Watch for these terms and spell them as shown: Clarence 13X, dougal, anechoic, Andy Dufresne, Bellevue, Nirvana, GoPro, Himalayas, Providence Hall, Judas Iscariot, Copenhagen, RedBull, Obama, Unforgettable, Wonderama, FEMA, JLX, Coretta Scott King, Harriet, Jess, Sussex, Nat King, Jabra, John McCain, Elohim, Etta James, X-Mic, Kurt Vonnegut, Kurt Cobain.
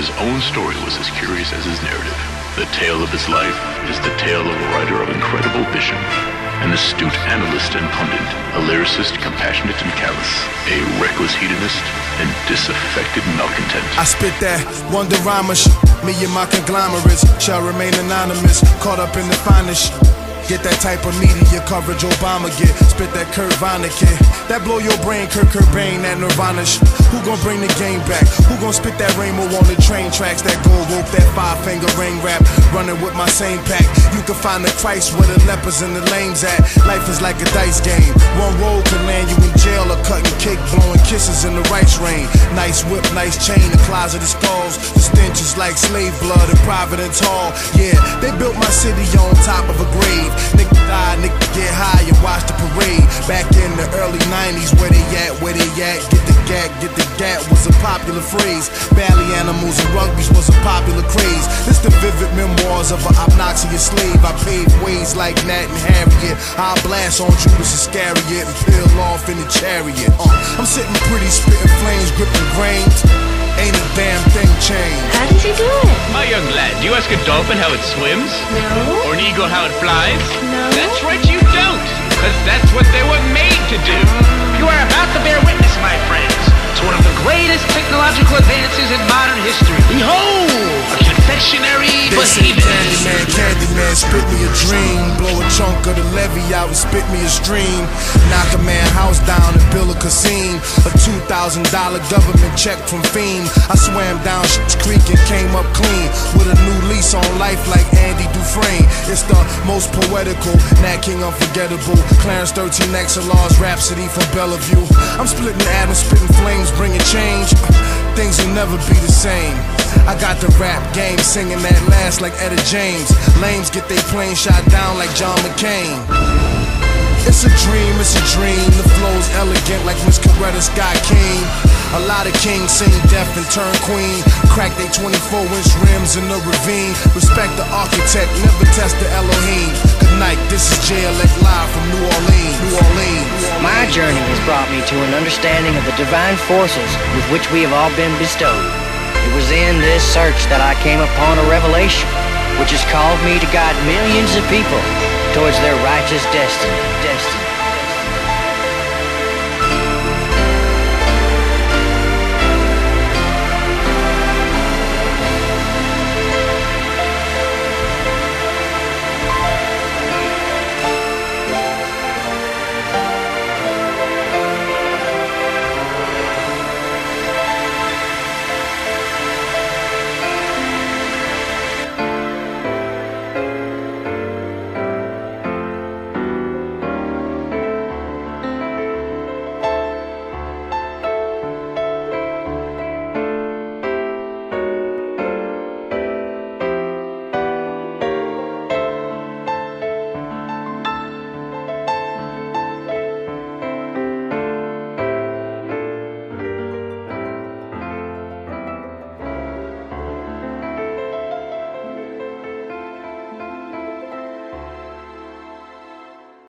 his own story was as curious as his narrative. The tale of his life is the tale of a writer of incredible vision, an astute analyst and pundit, a lyricist compassionate and callous, a reckless hedonist, and disaffected malcontent. I spit that Wonderama shit. Me and my conglomerates shall remain anonymous, caught up in the finest. Get that type of media coverage Obama get. Spit that Kurt Vonnegut. That blow your brain, Kurt Cobain, that Nirvana shit. Who gon' bring the game back? Who gon' spit that rainbow on the train tracks? That gold rope, that five-finger ring rap. Running with my same pack. You can find the Christ where the lepers and the lames at. Life is like a dice game. One roll can land you in jail or cut and kick. Blowing kisses in the rice rain. Nice whip, nice chain, the closet of skulls. The stench is like slave blood in Providence Hall. Yeah, they built my city on top of a grave. Nigga die, nigga get high and watch the parade. Back in the early 90s, where they at, get the gat was a popular phrase. Valley animals and rugby's was a popular craze. This the vivid memoirs of an obnoxious slave. I paved ways like Nat and Harriet. I'll blast on Judas Iscariot and peel off in the chariot. I'm sitting pretty, spitting flames, gripping grains. Ain't a damn thing changed. How did you do it? My young lad, do you ask a dolphin how it swims? No. Or an eagle how it flies? No. That's right, you don't. Because that's what they were made to do. You are about to bear witness, my friends, to one of the greatest technological advances in modern history. Behold! A confectionery behemoth. Candyman, spit me a dream. Blow a chunk of the levy out and spit me a stream. Knock a man house down and build a casino. A $2,000 government check from FEMA. I swam down Shit's Creek and came up clean with a new lease on life like Andy Dufresne. It's the most poetical, Nat King unforgettable. Clarence 13X, a lost rhapsody from Bellevue. I'm splitting atoms, spitting flames, bringing change. Things will never be the same. I got the rap game singing that last like Etta James. Lames get they plane shot down like John McCain. It's a dream, it's a dream. The flow's elegant like Miss Coretta Scott King. A lot of kings sing deaf and turn queen. Crack they 24-inch rims in the ravine. Respect the architect, never test the Elohim. Good night, this is JLX live from New Orleans. My journey has brought me to an understanding of the divine forces with which we have all been bestowed. It was in this search that I came upon a revelation which has called me to guide millions of people towards their righteous destiny.